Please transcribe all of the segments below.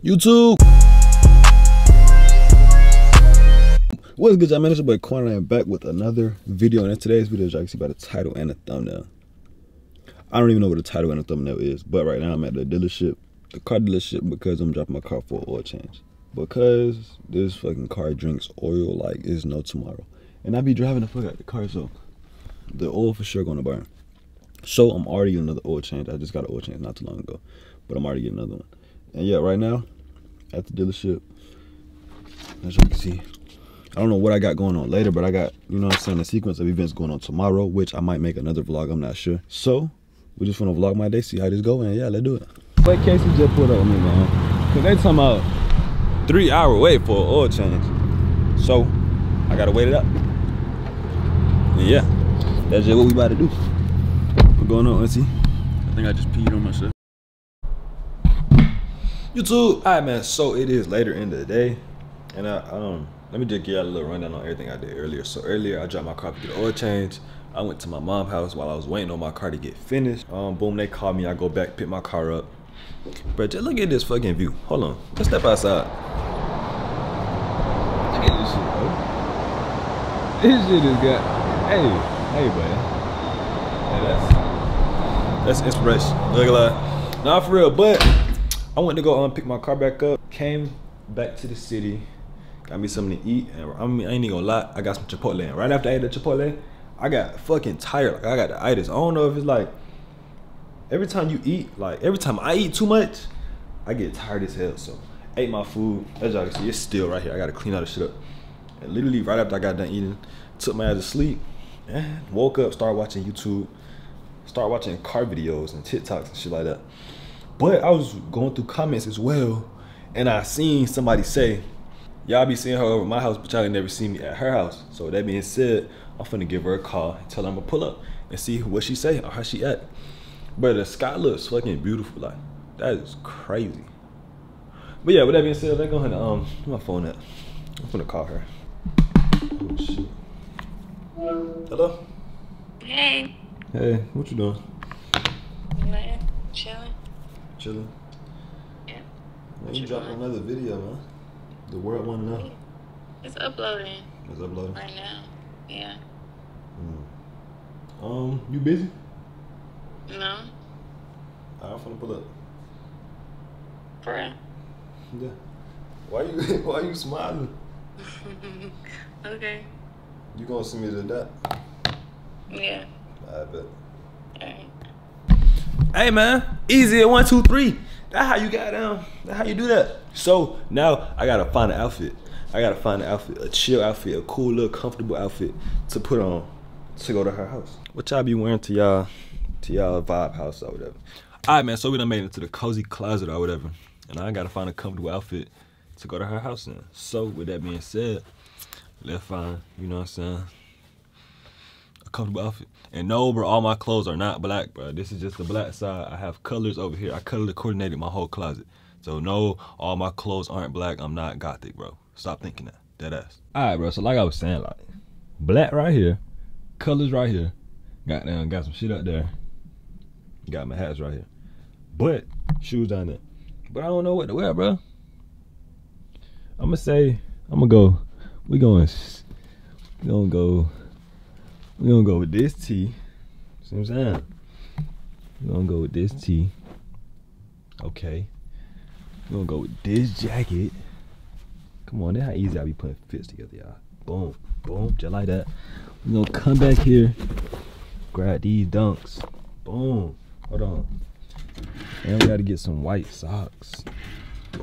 You too. What's good, y'all? Man, it's your boy Quan, and I am back with another video. And in today's video, y'all can see by the title and the thumbnail, I don't even know what the title and the thumbnail is, but right now I'm at the dealership, the car dealership, because I'm dropping my car for an oil change. Because this fucking car drinks oil like there's no tomorrow, and I be driving the fuck out the car, so the oil for sure gonna burn. So I'm already getting another oil change. I just got an oil change not too long ago, but I'm already getting another one. And yeah, right now at the dealership, as you can see, I don't know what I got going on later, but I got, you know what I'm saying, a sequence of events going on tomorrow, which I might make another vlog, I'm not sure. So we just wanna vlog my day, see how this go, and yeah, let's do it. But Casey just pulled up with me, man, cause they talking about 3-hour wait for an oil change. So I gotta wait it up. And yeah, that's just what we about to do. Going on, auntie? I think I just peed on myself. YouTube, alright, man. So it is later in the day, and let me just give y'all a little rundown on everything I did earlier. So earlier, I dropped my car to get an oil change. I went to my mom's house while I was waiting on my car to get finished. Boom, they called me. I go back, pick my car up. But just look at this fucking view. Hold on, let's step outside. Look at this shit, bro. This shit is good. Hey, buddy. Hey, that's inspiration. Look at that. Nah, for real. But I went to go pick my car back up. Came back to the city. Got me something to eat. And I ain't even gonna lie, I got some Chipotle. And right after I ate the Chipotle, I got fucking tired. Like, I got the itis. I don't know if it's like every time you eat, like every time I eat too much, I get tired as hell. So ate my food. As y'all can see, it's still right here. I gotta clean all this shit up. And literally right after I got done eating, took my ass to sleep. And woke up, started watching YouTube, started watching car videos and TikToks and shit like that. But I was going through comments as well, and I seen somebody say, y'all be seeing her over my house, but y'all ain't never seen me at her house. So that being said, I'm finna give her a call and tell her I'm gonna pull up and see what she say or how she act. But the sky looks fucking beautiful, like that is crazy. But yeah, with that being said, let's go ahead and put my phone up. I'm finna call her. Oh shit. Hello? Hey. Hey, what you doing? Nothing. Chilling. Chilling? Yeah. Well, you dropped another video, man. The world wanna know. It's uploading. It's uploading? Right now. Yeah. Mm. You busy? No. I'm finna pull up. For real? Yeah. Why you smiling? Okay. You gonna send me to that? Yeah. I bet. Alright. Hey man, easy at 1, 2, 3. That's how you got down. That's how you do that. So now I gotta find an outfit. I gotta find an outfit, a chill outfit, a cool little comfortable outfit to put on to go to her house. What y'all be wearing to y'all vibe house or whatever? Alright man, so we done made it to the cozy closet or whatever. And I gotta find a comfortable outfit to go to her house in. So with that being said, let's find, you know what I'm saying, a comfortable outfit. And no, bro, all my clothes are not black, bro. This is just the black side. I have colors over here. I color coordinated my whole closet. So no, all my clothes aren't black. I'm not gothic, bro. Stop thinking that. Dead ass. All right, bro. So like I was saying, like black right here, colors right here. Goddamn, got some shit up there. Got my hats right here, but shoes down there. But I don't know what to wear, bro. I'm gonna go. We gonna go with this tee. See what I'm saying? We gonna go with this tee. Okay. We gonna go with this jacket. Come on, that's how easy I be putting fits together, y'all. Boom, boom, just like that. We gonna come back here, grab these dunks. Boom. Hold on. And we gotta get some white socks.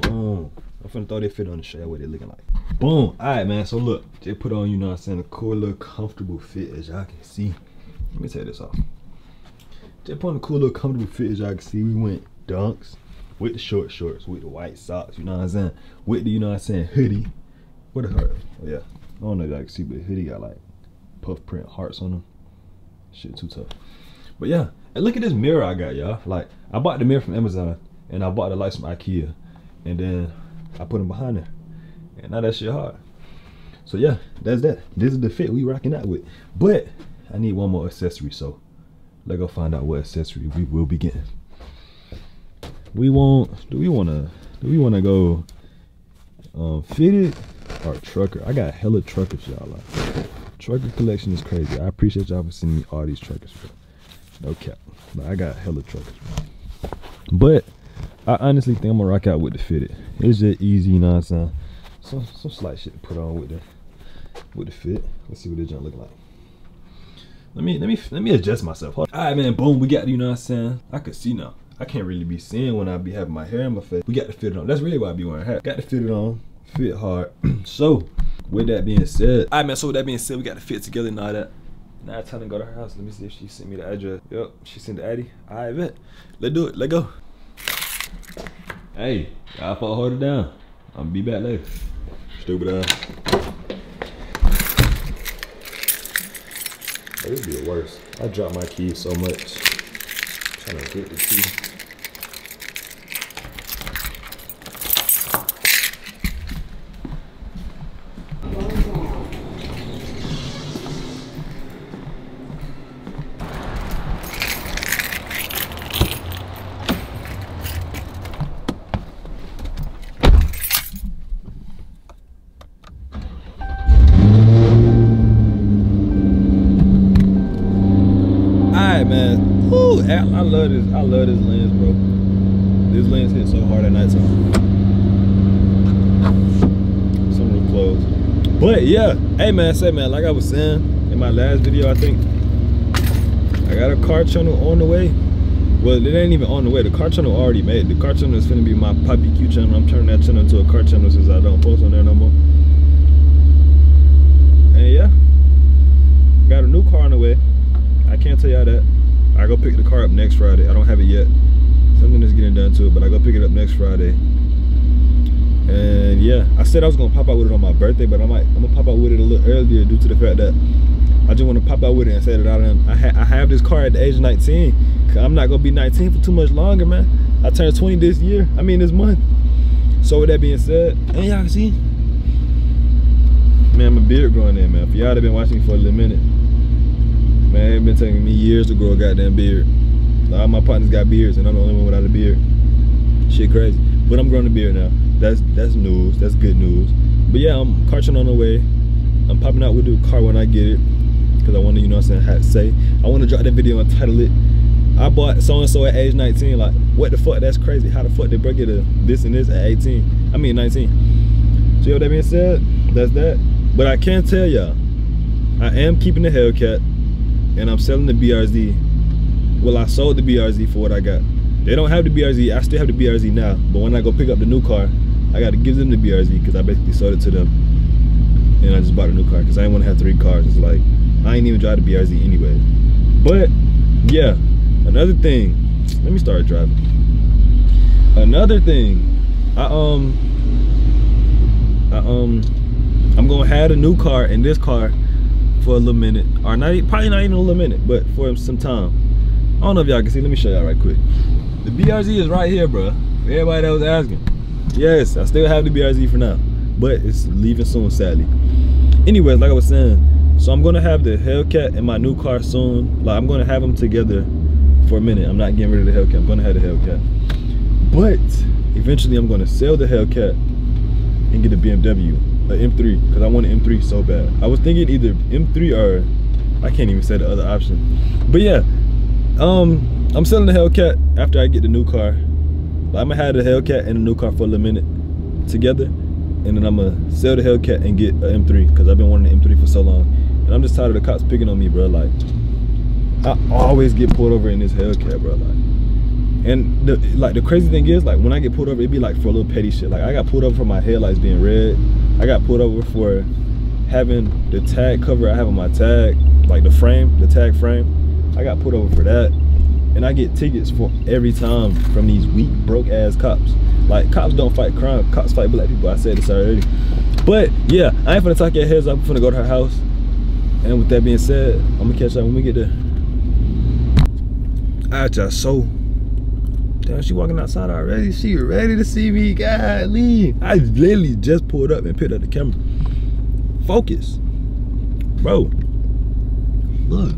Boom. I'm finna throw that fit on the show what they looking like. Boom. Alright man, so look, just put on, you know what I'm saying, a cool little comfortable fit, as y'all can see. Let me take this off. Just put on a cool little comfortable fit, as y'all can see. We went dunks with the short shorts, with the white socks, you know what I'm saying, with the, you know what I'm saying, hoodie. What a heart. Oh yeah, I don't know if y'all can see, but the hoodie got like puff print hearts on them. Shit too tough. But yeah, and look at this mirror I got, y'all. Like, I bought the mirror from Amazon, and I bought the lights from Ikea, and then I put them behind there. And now that shit hard. So yeah, that's that. This is the fit we rocking out with. But I need one more accessory, so let's go find out what accessory we will be getting. We want, do we want a Do we want to go fitted or trucker? I got hella truckers, y'all. Like, trucker collection is crazy. I appreciate y'all for sending me all these truckers, bro. No cap. Like, I got hella truckers, bro. But I honestly think I'm gonna rock out with the fitted. It's just easy, you know what I'm saying? Some slight shit to put on with the fit. Let's see what this junk look like. Let me adjust myself. All right, man. Boom. We got, you know what I'm saying? I could see now. I can't really be seeing when I be having my hair in my face. We got to fit it on. That's really why I be wearing hair. Got to fit it on. Fit hard. So, with that being said, all right, man. So with that being said, we got to fit together and all that. Now I tell her to go to her house. Let me see if she sent me the address. Yep, she sent the Addy. All right, bet. Let's do it. Let's go. Hey, y'all fall harder down. I'm be back later. Stupid ass. It would be the worst. I dropped my key so much. I'm trying to get the key. Man, ooh, I love this lens, bro. This lens hit so hard at nighttime. Some of the clothes. But yeah, hey man, say man, like I was saying in my last video, I think I got a car channel on the way. Well, it ain't even on the way. The car channel already made. The car channel is finna be my PappiiQ channel. I'm turning that channel into a car channel since I don't post on there no more. And yeah, got a new car on the way. I can't tell y'all that. I go pick the car up next Friday. I don't have it yet. Something is getting done to it, but I go pick it up next Friday. And yeah, I said I was gonna pop out with it on my birthday, but I'm gonna pop out with it a little earlier due to the fact that I just want to pop out with it and say that I have this car at the age of 19. I'm not gonna be 19 for too much longer, man. I turned 20 this year. I mean this month. So with that being said, and y'all can see, man, my beard growing in, man. For y'all that been watching me for a little minute. Man, it's been taking me years to grow a goddamn beard. All my partners got beards and I'm the only one without a beard. Shit crazy. But I'm growing a beard now. That's news. That's good news. But yeah, I'm carting on the way. I'm popping out with the car when I get it. Cause I wanna, you know what I'm saying, have to say. I wanna drop that video and title it, I bought so-and-so at age 19. Like, what the fuck? That's crazy. How the fuck did bro get a this and this at 18? I mean 19. So yo, that being said, that's that. But I can tell y'all, I am keeping the Hellcat. And I'm selling the BRZ. Well, I sold the BRZ for what I got. They don't have the BRZ. I still have the BRZ now. But when I go pick up the new car, I got to give them the BRZ because I basically sold it to them. And I just bought a new car because I didn't want to have three cars. It's like, I ain't even drive the BRZ anyway. But yeah, another thing. Let me start driving. Another thing. I'm going to have a new car in this car. For a little minute, or not, probably not even a little minute, but for some time. I don't know if y'all can see. Let me show y'all right quick. The BRZ is right here, bro. For everybody that was asking. Yes, I still have the BRZ for now, but it's leaving soon, sadly. Anyways, like I was saying, so I'm gonna have the Hellcat and my new car soon. Like I'm gonna have them together for a minute. I'm not getting rid of the Hellcat. I'm gonna have the Hellcat, but eventually I'm gonna sell the Hellcat and get a BMW. An M3, because I want an M3 so bad. I was thinking either M3 or I can't even say the other option. But yeah, I'm selling the Hellcat after I get the new car. But I'm gonna have the Hellcat and the new car for a little minute together, and then I'm gonna sell the Hellcat and get an M3 because I've been wanting an M3 for so long, and I'm just tired of the cops picking on me, bro. Like I always get pulled over in this Hellcat, bro. Like. And the crazy thing is, like when I get pulled over, it'd be like for a little petty shit. Like I got pulled over for my headlights being red. I got pulled over for having the tag cover I have on my tag, like the frame, the tag frame. I got pulled over for that. And I get tickets for every time from these weak, broke ass cops. Like cops don't fight crime, cops fight black people. I said this already. But yeah, I ain't finna talk your heads up. I'm finna go to her house. And with that being said, I'm gonna catch up when we get there. Alright y'all, so. Damn, she walking outside already. She ready to see me. Golly. I literally just pulled up and picked up the camera. Focus. Bro. Look.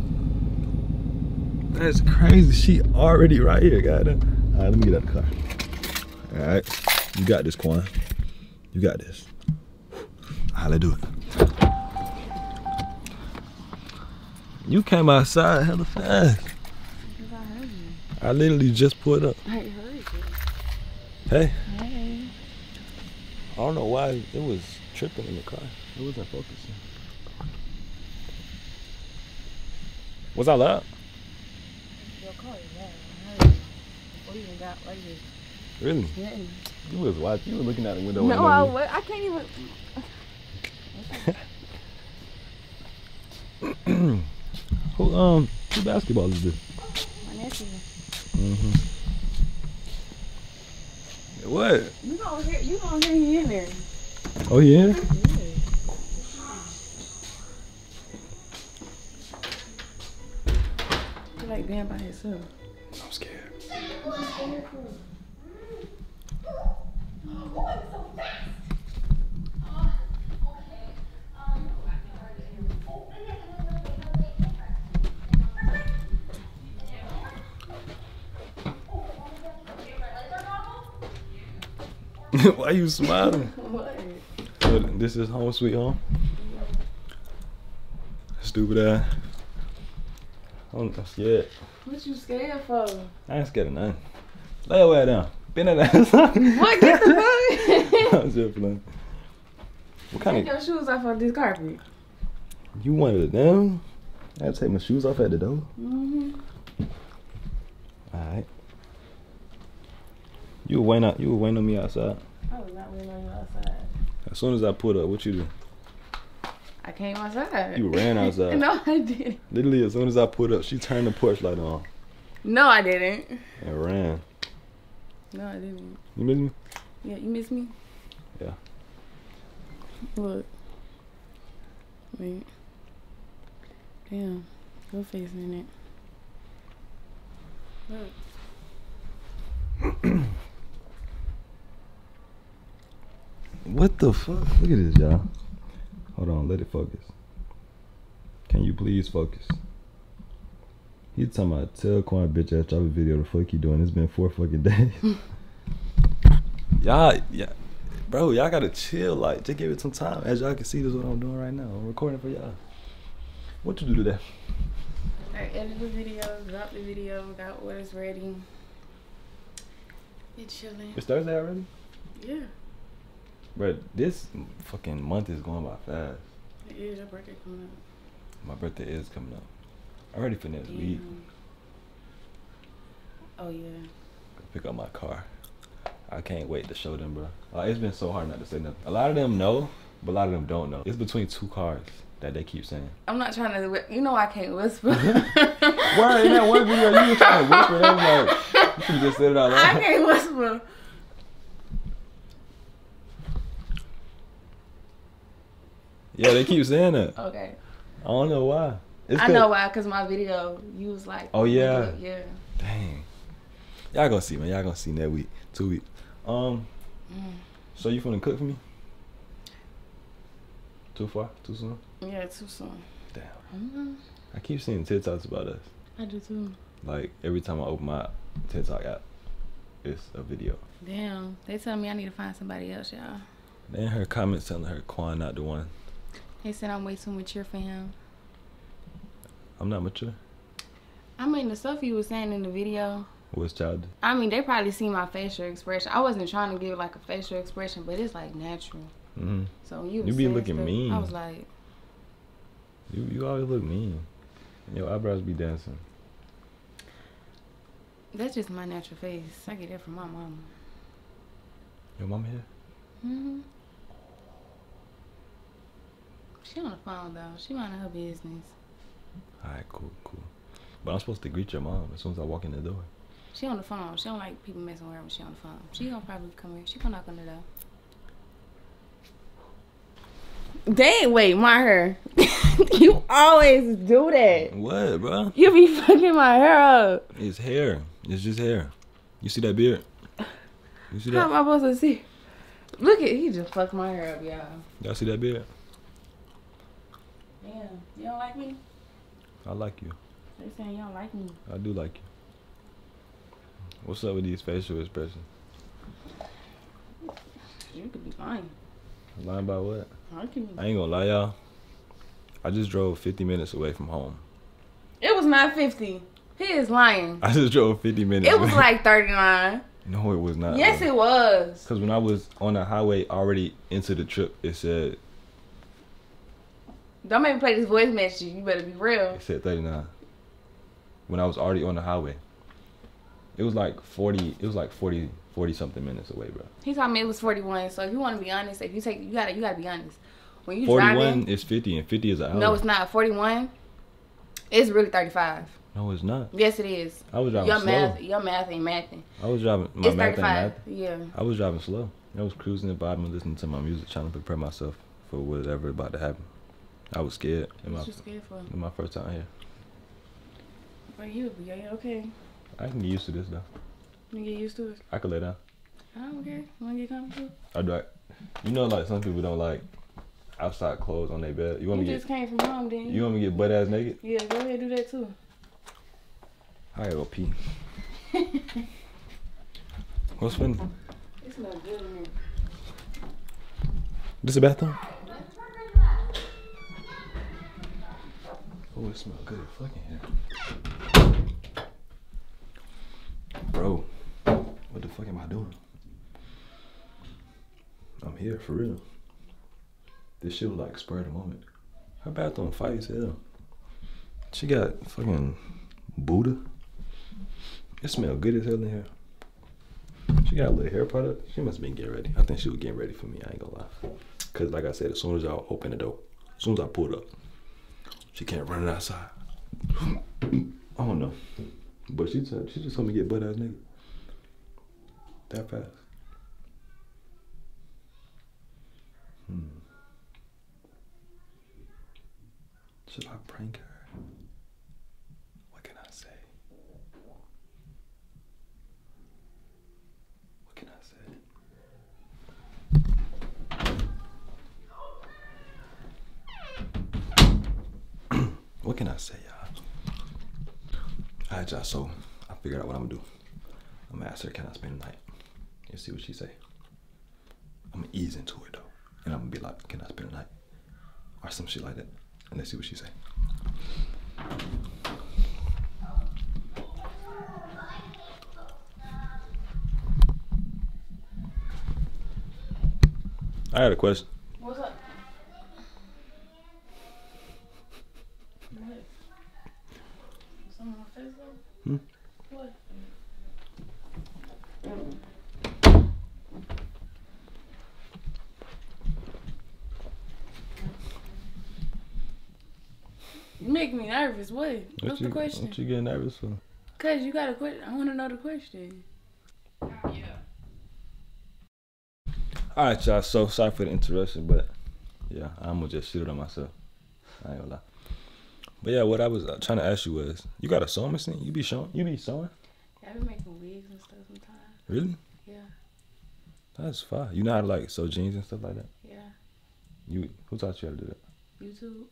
That's crazy. She already right here, goddamn. Alright, let me get out of the car. Alright. You got this, Quan. You got this. All right, let's do it. You came outside hella fast. Because I heard you. I literally just pulled up. I heard you. Hey. Hey. I don't know why it was tripping in the car. It wasn't focusing. Was I loud? Your car is loud. I heard you. Before you even got right here. Really? Yeah. You was watching. You were looking out the window. No, I was. I can't even. Who basketball is this? My nephew. Mm-hmm. What? You don't hear he in there. Oh yeah? He like damn by himself. I'm scared. Why you smiling? What? This is home sweet home. Stupid ass. I'm scared. What you scared for? I ain't scared of nothing. Lay your way down. Bend that ass up. What? Get the fuck? I'm just playing. What kind take of? Take your shoes off of this carpet. You wanted it down? I take my shoes off at the door. Mm-hmm. All right. You were waiting on me outside. I was not waiting on you outside. As soon as I pulled up, what you do? I came outside. You ran outside. No, I didn't. Literally, as soon as I pulled up, she turned the porch light on. No, I didn't. And ran. No, I didn't. You miss me? Yeah, you miss me? Yeah. Look. Wait. Damn. Your face in it. Look. What the fuck? Look at this, y'all. Hold on, let it focus. Can you please focus? He's talking about tell Quan bitch ass drop a video the fuck you doing. It's been 4 fucking days. Y'all, yeah, bro, y'all gotta chill. Like, just give it some time. As y'all can see, this is what I'm doing right now. I'm recording for y'all. What you do today? I edit the video, drop the video, got orders ready. It's chilling. It's Thursday already? Yeah. Bro, this fucking month is going by fast. It is. Your birthday coming up. My birthday is coming up. I'm ready for next week. Oh, yeah. Pick up my car. I can't wait to show them, bro. Like, it's been so hard not to say nothing. A lot of them know, but a lot of them don't know. It's between 2 cars that they keep saying. I'm not trying to... You know I can't whisper. Why? In that one video, you were trying to whisper. They was like, you should just said it out loud. I can't whisper. Yeah, they keep saying that. Okay. I don't know why. I know why, because my video, you was like... Oh, yeah? Yeah. Dang. Y'all gonna see, man. Y'all gonna see next week. 2 weeks. So you finna cook for me? Too far? Too soon? Yeah, too soon. Damn. Mm-hmm. I keep seeing TikToks about us. I do, too. Like, every time I open my TikTok app, it's a video. Damn. They tell me I need to find somebody else, y'all. Then her comments telling her Quan not the one. They said I'm way too mature for him. I'm not mature. I mean, the stuff you were saying in the video. What's childish? I mean, they probably seen my facial expression. I wasn't trying to give like a facial expression, but it's like natural. Mm-hmm. So you be looking stuff, mean. I was like, you always look mean. And your eyebrows be dancing. That's just my natural face. I get that from my mama. Your mama here? Mm-hmm. She on the phone though. She minding her business. Alright, cool, cool. But I'm supposed to greet your mom as soon as I walk in the door. She on the phone. She don't like people messing with her when she on the phone. She gonna probably come here. She gonna knock on the door. They ain't wait, my hair. You always do that. What, bro? You be fucking my hair up. It's hair. It's just hair. You see that beard? You see that? How am I supposed to see? Look at he just fucked my hair up, y'all. Y'all see that beard? Yeah, you don't like me? I like you. They saying you don't like me. I do like you. What's up with these facial expressions? You could be lying. Lying about what? I ain't gonna lie, y'all. I just drove 50 minutes away from home. It was not 50. He is lying. I just drove 50 minutes. It was like 39. No, it was not. Yes, it was. Because when I was on the highway already into the trip, it said... Don't make me play this voice message. You better be real. It said 39. When I was already on the highway. It was like 40. It was like 40 something minutes away, bro. He told me it was 41. So if you want to be honest, if you take, you gotta be honest. When you 41 is 50, and 50 is an hour. No, it's not 41. It's really 35. No, it's not. Yes, it is. I was driving slow. Your math ain't mathing. I was driving. My math ain't math. Yeah. I was driving slow. I was cruising and vibing, listening to my music, trying to prepare myself for whatever about to happen. I was scared. What you scared for? In my first time here. But you would be okay. I can get used to this though. You get used to it? I can lay down. I don't care. You wanna get comfortable? I do. You know, like some people don't like outside clothes on their bed. You want me? You just came from home, didn't you? You want me to get butt ass naked? Yeah, go ahead and do that too. All right, OP. What's funny? It's not good in here. This is a bathroom? Oh, it smells good. Fucking hell. Bro, what the fuck am I doing? I'm here for real. This shit was like spur of the moment. Her bathroom fight as hell. She got fucking Buddha. It smells good as hell in here. She got a little hair product. She must have been getting ready. I think she was getting ready for me. I ain't gonna lie. Cause like I said, as soon as I opened the door, as soon as I pulled up, she can't run it outside. I don't know. But she just told me to get butt ass nigga. That fast. Should I prank her? What can I say? What can I say? What can I say, y'all? All right, y'all, so I figured out what I'm gonna do. I'm gonna ask her, can I spend the night? And see what she say. I'm gonna ease into it, though. And I'm gonna be like, can I spend the night? Or some shit like that. And let's see what she say. I had a question. What's up? Hmm? What? You make me nervous. What? What's the question? What you getting nervous for? Cause you got a question. I want to know the question. Yeah. All right, y'all. So sorry for the interruption, but yeah, I'm gonna just shoot it on myself. I ain't gonna lie. But yeah, what I was trying to ask you was, you got a sewing machine? You be sewing? Yeah, I be making wigs and stuff sometimes. Really? Yeah. That's fine. You know how to like sew jeans and stuff like that? Yeah. You who taught you how to do that? YouTube.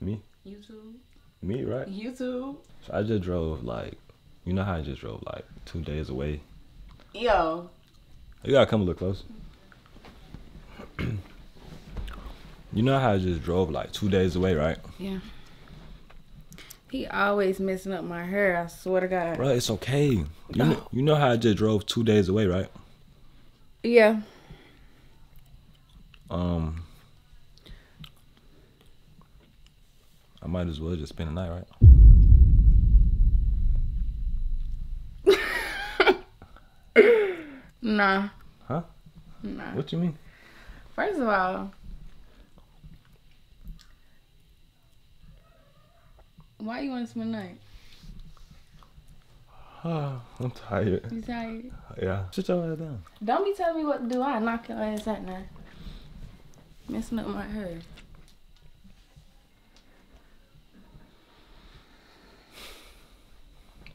Me? YouTube. Me, right? YouTube. So I just drove like, you know how I just drove like 2 days away? Yo. You gotta come a little closer. You know how I just drove like 2 days away, right? Yeah. He always messing up my hair, I swear to God. Bro, it's okay. You know how I just drove 2 days away, right? Yeah. I might as well just spend the night, right? Nah. Huh? Nah. What you mean? First of all, why you want to spend the night? I'm tired. You tired? Yeah. Shut your ass down. Don't be telling me what to do. I knock your ass out now. Messing up my hair.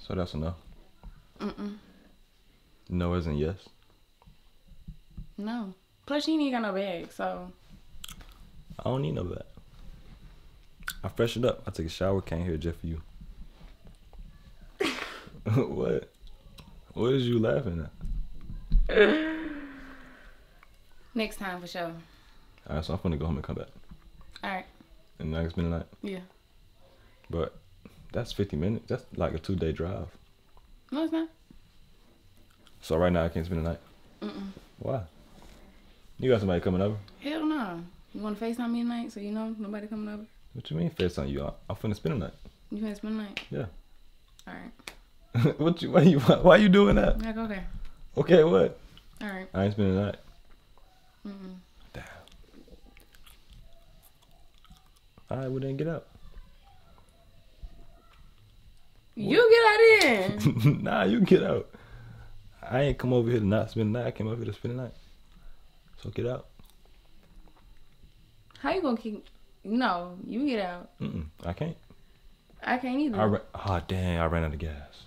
So that's a no? Mm-mm. No isn't yes? No. Plus, you ain't got no bag, so. I don't need no bag. I freshened up. I took a shower, came here just for you. What? What is you laughing at? Next time for sure. Alright, so I'm gonna go home and come back. Alright. And now it's midnight. Yeah. But that's 50 minutes. That's like a 2-day drive. No, it's not. So right now I can't spend the night? Mm-mm. Why? You got somebody coming over? Hell no. You want to FaceTime me tonight so you know nobody coming over? What you mean FaceTime you? I'm finna spend the night. You finna spend the night? Yeah. Alright. Why you doing that? Like, okay. Okay, what? Alright. I ain't spending the night. Mm-mm. Damn. Alright, we didn't get up. You get out of here. Nah, you get out. I ain't come over here to not spend the night. I came over here to spend the night. So get out. How you gonna keep? No, you get out. Mm-mm, I can't. I can't either. I ran out of gas.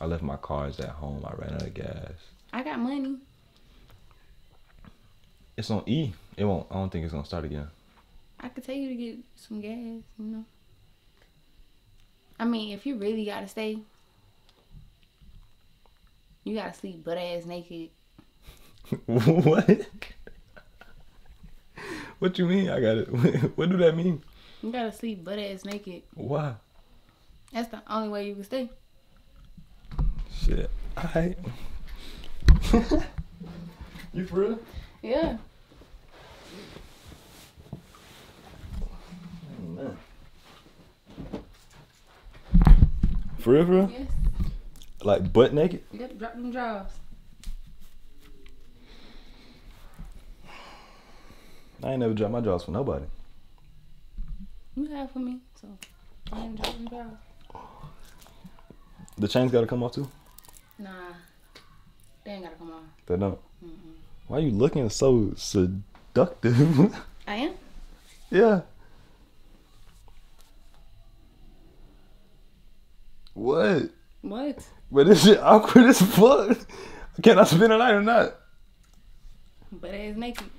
I left my cards at home. I ran out of gas. I got money. It's on E. It won't. I don't think it's gonna start again. I could tell you to get some gas. You know. I mean, if you really gotta stay, you gotta sleep butt ass naked. What? What you mean? I gotta. What do that mean? You gotta sleep butt ass naked. Why? That's the only way you can stay. Shit. Alright. You for real? Yeah. Oh, man. For real, for real? Yes. Like butt naked? You got to drop them drawers. I ain't never dropped my drawers for nobody. You have for me, so I ain't drop them drawers. The chains gotta come off too? Nah, they ain't gotta come off. They don't? Mm-mm. Why are you looking so seductive? I am? Yeah. What? What? But this shit awkward as fuck. Can I spend the night or not? But it's naked.